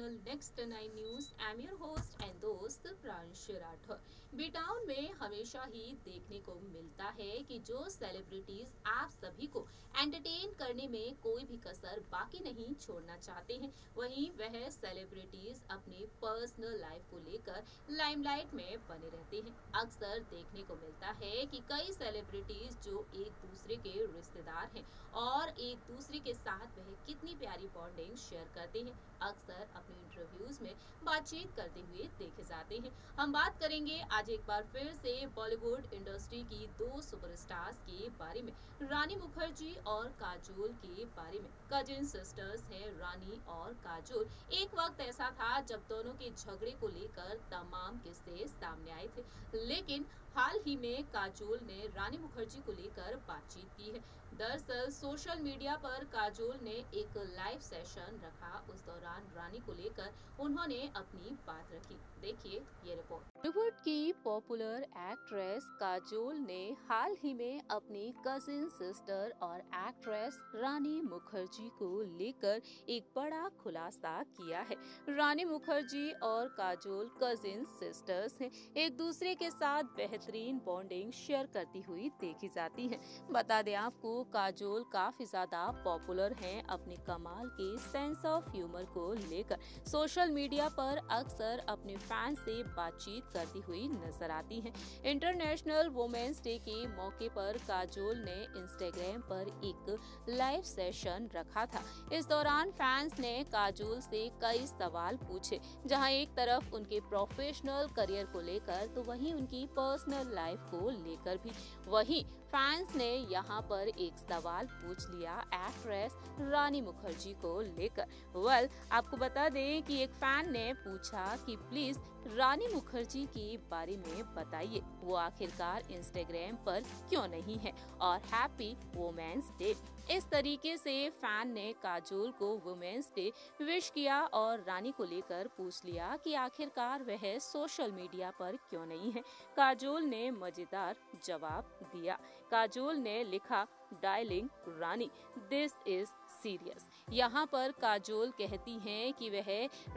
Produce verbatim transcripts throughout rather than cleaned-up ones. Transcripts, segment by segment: Channel next nine news. I am your host and दोस्त Pranesh Rathi. B town में हमेशा ही देखने को मिलता है कि जो सेलिब्रिटीज आप सभी को एंटरटेन करने में कोई भी कसर बाकी नहीं छोड़ना चाहते हैं, वहीं वह सेलिब्रिटीज अपनी पर्सनल लाइफ को लेकर लाइमलाइट में बने रहते हैं। अक्सर देखने को मिलता है कि कई सेलिब्रिटीज जो एक दूसरे के रिश्तेदार हैं और एक दूसरे के साथ वह कितनी प्यारी बॉन्डिंग शेयर करते हैं, अक्सर अपने इंटरव्यूज में बातचीत करते हुए देखे जाते हैं। हम बात करेंगे आज एक बार फिर से बॉलीवुड इंडस्ट्री की दो सुपरस्टार्स के बारे में, रानी मुखर्जी और काजोल के बारे में। कजिन सिस्टर्स हैं रानी और काजोल। एक वक्त ऐसा था जब दोनों के झगड़े को लेकर तमाम किस्से सामने आए थे, लेकिन हाल ही में काजोल ने रानी मुखर्जी को लेकर बातचीत की है। दरअसल सोशल मीडिया पर काजोल ने एक लाइव सेशन रखा, उस दौरान रानी को लेकर उन्होंने अपनी बात रखी। देखिए ये रिपोर्ट। बॉलीवुड की पॉपुलर एक्ट्रेस काजोल ने हाल ही में अपनी कजिन सिस्टर और एक्ट्रेस रानी मुखर्जी को लेकर एक बड़ा खुलासा किया है। रानी मुखर्जी और काजोल कजिन सिस्टर्स हैं, एक दूसरे के साथ बेहतरीन बॉन्डिंग शेयर करती हुई देखी जाती है। बता दें आपको, काजोल काफी ज्यादा पॉपुलर हैं अपने कमाल के सेंस ऑफ ह्यूमर को लेकर। सोशल मीडिया पर अक्सर अपने फैन से बातचीत करती हुई नजर आती हैं। इंटरनेशनल वुमेन्स डे के मौके पर काजोल ने इंस्टाग्राम पर एक लाइव सेशन रखा था। इस दौरान फैंस ने काजोल से कई सवाल पूछे, जहां एक तरफ उनके प्रोफेशनल करियर को लेकर तो वहीं उनकी पर्सनल लाइफ को लेकर भी। वहीं फैंस ने यहां पर एक सवाल पूछ लिया एक्ट्रेस रानी मुखर्जी को लेकर। वेल आपको बता दें कि एक फैन ने पूछा कि प्लीज रानी मुखर्जी के बारे में बताइए, वो आखिरकार इंस्टाग्राम पर क्यों नहीं है, और हैप्पी वुमेन्स डे। इस तरीके से फैन ने काजोल को वुमेन्स डे विश किया और रानी को लेकर पूछ लिया कि आखिरकार वह सोशल मीडिया पर क्यों नहीं है। काजोल ने मजेदार जवाब दिया। काजोल ने लिखा darling Rani this is serious. यहाँ पर काजोल कहती हैं कि वह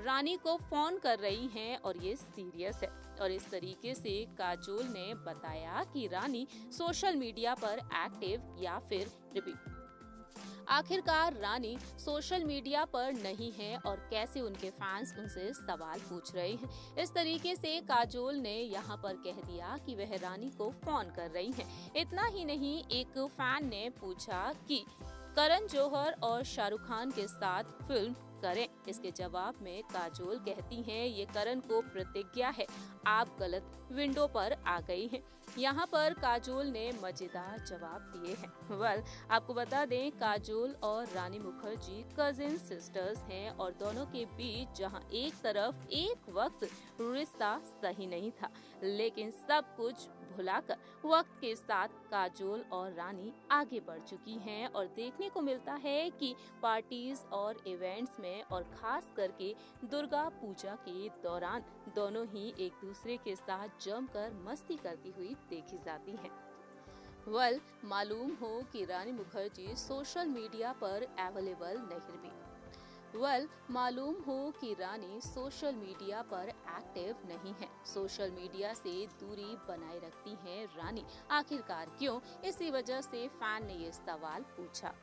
रानी को फोन कर रही हैं और ये सीरियस है। और इस तरीके से काजोल ने बताया कि रानी सोशल मीडिया पर एक्टिव या फिर रिपीट आखिरकार रानी सोशल मीडिया पर नहीं है और कैसे उनके फैंस उनसे सवाल पूछ रहे हैं। इस तरीके से काजोल ने यहाँ पर कह दिया कि वह रानी को फोन कर रही हैं। इतना ही नहीं, एक फैन ने पूछा कि करण जौहर और शाहरुख खान के साथ फिल्म करें। इसके जवाब में काजोल कहती हैं ये करण को प्रतिज्ञा है, आप गलत विंडो पर आ गई हैं। यहाँ पर काजोल ने मजेदार जवाब दिए हैं। वेल आपको बता दें काजोल और रानी मुखर्जी कजिन सिस्टर्स हैं और दोनों के बीच जहाँ एक तरफ एक वक्त रिश्ता सही नहीं था, लेकिन सब कुछ भुलाकर वक्त के साथ काजोल और रानी आगे बढ़ चुकी हैं। और देखने को मिलता है कि पार्टीज और इवेंट्स में और खास करके दुर्गा पूजा के दौरान दोनों ही एक दूसरे के साथ जमकर मस्ती करती हुई देखी जाती हैं। वेल मालूम हो कि रानी मुखर्जी सोशल मीडिया पर अवेलेबल नहीं रही। वेल मालूम हो कि रानी सोशल मीडिया पर एक्टिव नहीं है, सोशल मीडिया से दूरी बनाए रखती हैं रानी। आखिरकार क्यों? इसी वजह से फैन ने ये सवाल पूछा।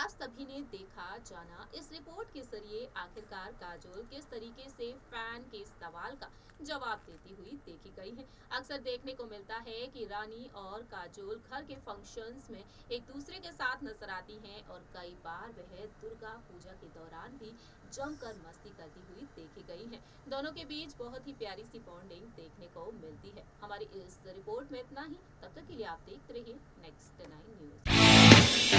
आप सभी ने देखा जाना इस रिपोर्ट के जरिए आखिरकार काजोल किस तरीके से फैन के सवाल का जवाब देती हुई देखी गई है। अक्सर देखने को मिलता है कि रानी और काजोल घर के फंक्शंस में एक दूसरे के साथ नजर आती हैं और कई बार वह दुर्गा पूजा के दौरान भी जमकर मस्ती करती हुई देखी गई हैं। दोनों के बीच बहुत ही प्यारी सी बॉन्डिंग देखने को मिलती है। हमारी इस रिपोर्ट में इतना ही। तब तक के लिए आप देखते रहिए नेक्स्ट नाइन न्यूज़।